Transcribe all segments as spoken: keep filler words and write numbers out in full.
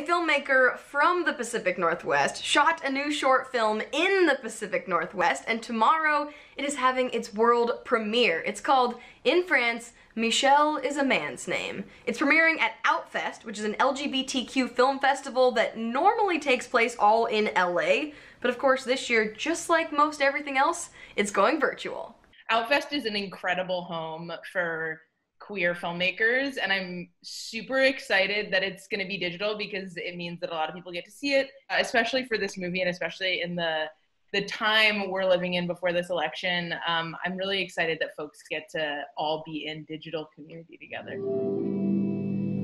a filmmaker from the Pacific Northwest, shot a new short film in the Pacific Northwest, and tomorrow it is having its world premiere. It's called, in France, Michelle is a Man's Name. It's premiering at Outfest, which is an L G B T Q film festival that normally takes place all in L A, but of course this year, just like most everything else, it's going virtual. Outfest is an incredible home for queer filmmakers, and I'm super excited that it's going to be digital because it means that a lot of people get to see it, especially for this movie and especially in the the time we're living in before this election. Um, I'm really excited that folks get to all be in digital community together.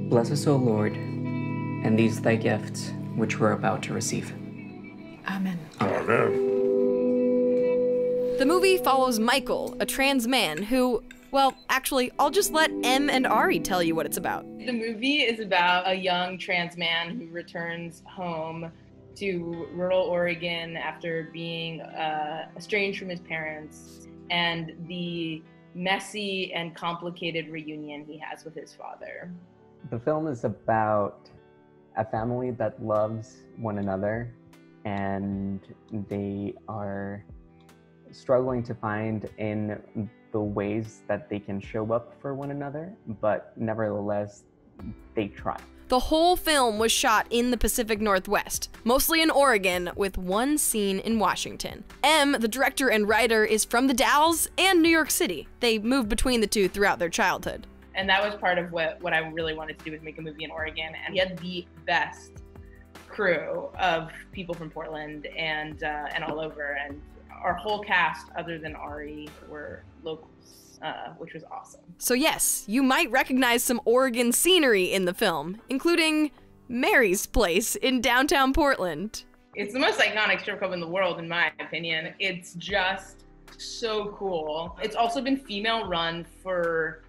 Bless us, O Lord, and these thy gifts which we're about to receive. Amen. Amen. The movie follows Michael, a trans man who, well, actually, I'll just let Em and Ari tell you what it's about. The movie is about a young trans man who returns home to rural Oregon after being uh, estranged from his parents, and the messy and complicated reunion he has with his father. The film is about a family that loves one another, and they are struggling to find in the ways that they can show up for one another, but nevertheless, they try. The whole film was shot in the Pacific Northwest, mostly in Oregon, with one scene in Washington. Em, the director and writer, is from the Dalles and New York City. They moved between the two throughout their childhood. And that was part of what, what I really wanted to do, was make a movie in Oregon, and we had the best crew of people from Portland and, uh, and all over, and our whole cast, other than Ari, were locals, uh, which was awesome. So yes, you might recognize some Oregon scenery in the film, including Mary's Place in downtown Portland. It's the most iconic strip club in the world, in my opinion. It's just so cool. It's also been female-run for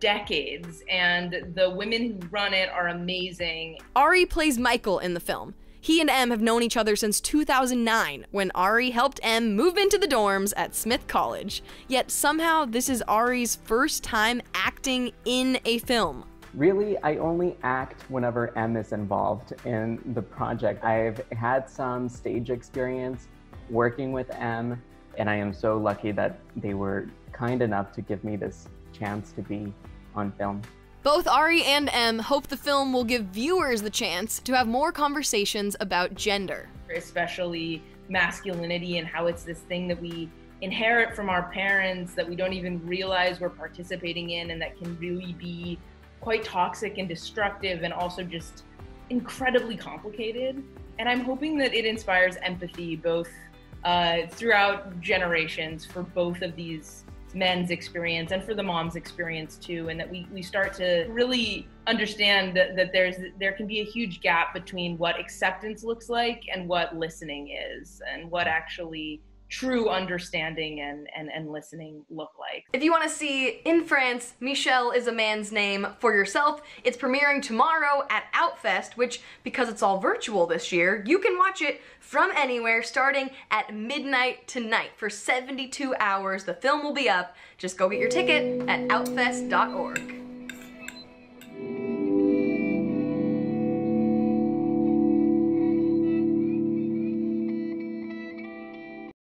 decades, and the women who run it are amazing. Ari plays Michael in the film. He and Em have known each other since two thousand nine, when Ari helped Em move into the dorms at Smith College. Yet somehow this is Ari's first time acting in a film. Really, I only act whenever Em is involved in the project. I've had some stage experience working with Em, and I am so lucky that they were kind enough to give me this chance to be on film. Both Ari and Em hope the film will give viewers the chance to have more conversations about gender. Especially masculinity, and how it's this thing that we inherit from our parents that we don't even realize we're participating in, and that can really be quite toxic and destructive, and also just incredibly complicated. And I'm hoping that it inspires empathy both uh, throughout generations for both of these men's experience, and for the mom's experience too, and that we, we start to really understand that, that there's there can be a huge gap between what acceptance looks like and what listening is, and what actually true understanding and, and, and listening look like. If you want to see In France, Michelle is a Man's Name for yourself, it's premiering tomorrow at Outfest, which, because it's all virtual this year, you can watch it from anywhere starting at midnight tonight. For seventy-two hours, the film will be up. Just go get your ticket at outfest dot org.